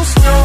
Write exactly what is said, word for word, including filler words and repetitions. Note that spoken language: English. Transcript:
no snow.